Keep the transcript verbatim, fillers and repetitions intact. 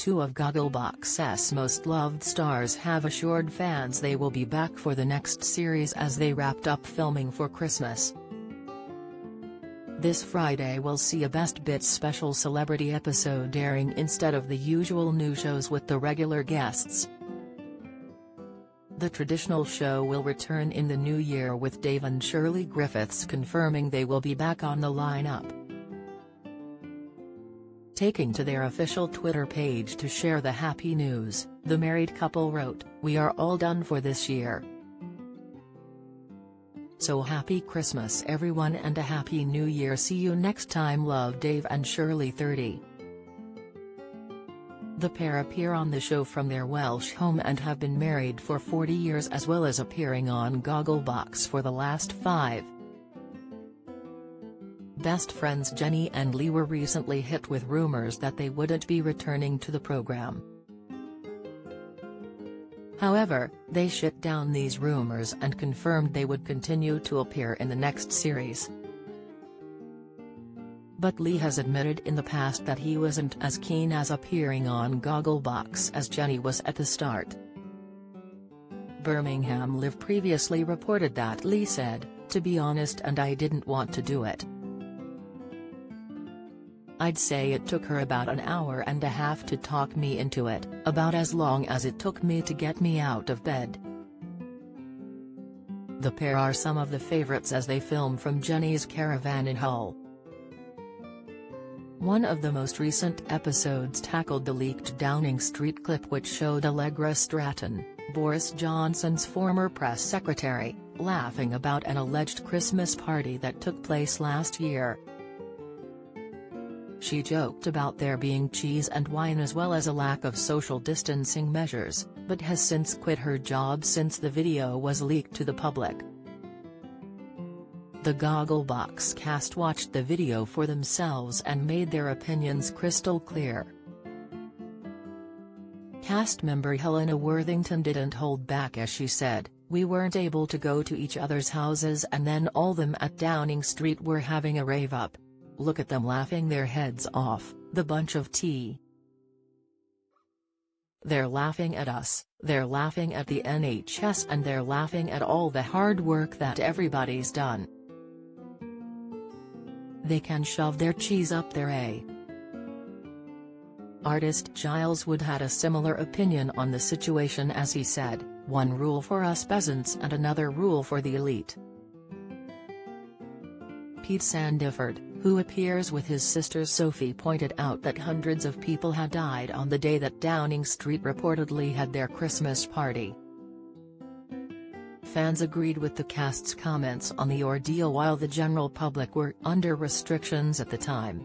Two of Gogglebox's most loved stars have assured fans they will be back for the next series as they wrapped up filming for Christmas. This Friday we'll see a Best Bits special celebrity episode airing instead of the usual new shows with the regular guests. The traditional show will return in the new year with Dave and Shirley Griffiths confirming they will be back on the lineup, taking to their official Twitter page to share the happy news. The married couple wrote, "We are all done for this year. So happy Christmas everyone and a happy new year. See you next time. Love, Dave and Shirley thirty. The pair appear on the show from their Welsh home and have been married for forty years, as well as appearing on Gogglebox for the last five. Best friends Jenny and Lee were recently hit with rumors that they wouldn't be returning to the program. However, they shut down these rumors and confirmed they would continue to appear in the next series. But Lee has admitted in the past that he wasn't as keen as appearing on Gogglebox as Jenny was at the start. Birmingham Live previously reported that Lee said, "To be honest, and I didn't want to do it. I'd say it took her about an hour and a half to talk me into it, about as long as it took me to get me out of bed." The pair are some of the favorites as they film from Jenny's caravan in Hull. One of the most recent episodes tackled the leaked Downing Street clip which showed Allegra Stratton, Boris Johnson's former press secretary, laughing about an alleged Christmas party that took place last year. She joked about there being cheese and wine as well as a lack of social distancing measures, but has since quit her job since the video was leaked to the public. The Gogglebox cast watched the video for themselves and made their opinions crystal clear. Cast member Helena Worthington didn't hold back as she said, "We weren't able to go to each other's houses and then all them at Downing Street were having a rave up. Look at them laughing their heads off, the bunch of tea. They're laughing at us, they're laughing at the N H S and they're laughing at all the hard work that everybody's done. They can shove their cheese up their a." Artist Giles Wood had a similar opinion on the situation as he said, "One rule for us peasants and another rule for the elite." Pete Sandifford, who appears with his sister Sophie, pointed out that hundreds of people had died on the day that Downing Street reportedly had their Christmas party. Fans agreed with the cast's comments on the ordeal while the general public were under restrictions at the time.